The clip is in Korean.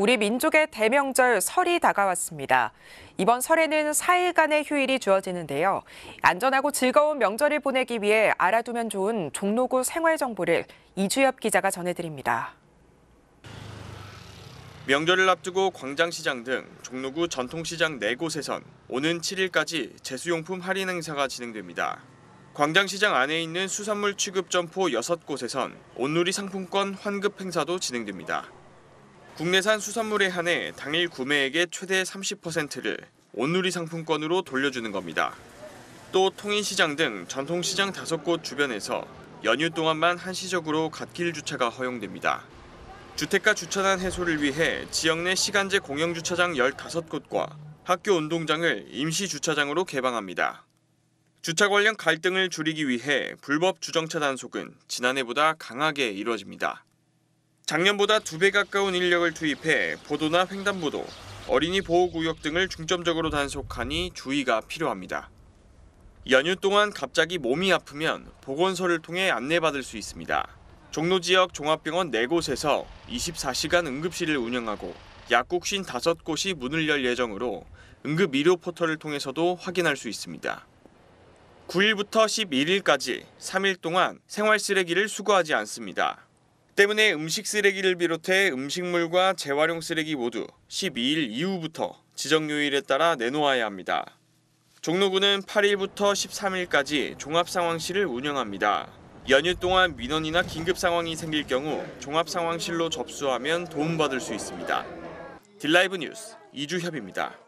우리 민족의 대명절 설이 다가왔습니다. 이번 설에는 4일간의 휴일이 주어지는데요. 안전하고 즐거운 명절을 보내기 위해 알아두면 좋은 종로구 생활 정보를 이주협 기자가 전해드립니다. 명절을 앞두고 광장시장 등 종로구 전통시장 4곳에선 오는 7일까지 제수용품 할인 행사가 진행됩니다. 광장시장 안에 있는 수산물 취급 점포 6곳에선 온누리 상품권 환급 행사도 진행됩니다. 국내산 수산물에 한해 당일 구매액의 최대 30%를 온누리 상품권으로 돌려주는 겁니다. 또 통인시장 등 전통시장 5곳 주변에서 연휴 동안만 한시적으로 갓길 주차가 허용됩니다. 주택가 주차난 해소를 위해 지역 내 시간제 공영주차장 15곳과 학교 운동장을 임시 주차장으로 개방합니다. 주차 관련 갈등을 줄이기 위해 불법 주정차 단속은 지난해보다 강하게 이루어집니다. 작년보다 2배 가까운 인력을 투입해 보도나 횡단보도, 어린이 보호구역 등을 중점적으로 단속하니 주의가 필요합니다. 연휴 동안 갑자기 몸이 아프면 보건소를 통해 안내받을 수 있습니다. 종로 지역 종합병원 4곳에서 24시간 응급실을 운영하고 약국 55곳이 문을 열 예정으로 응급의료 포털을 통해서도 확인할 수 있습니다. 9일부터 11일까지 3일 동안 생활 쓰레기를 수거하지 않습니다. 때문에 음식 쓰레기를 비롯해 음식물과 재활용 쓰레기 모두 12일 이후부터 지정 요일에 따라 내놓아야 합니다. 종로구는 8일부터 13일까지 종합상황실을 운영합니다. 연휴 동안 민원이나 긴급 상황이 생길 경우 종합상황실로 접수하면 도움받을 수 있습니다. 딜라이브 뉴스 이주협입니다.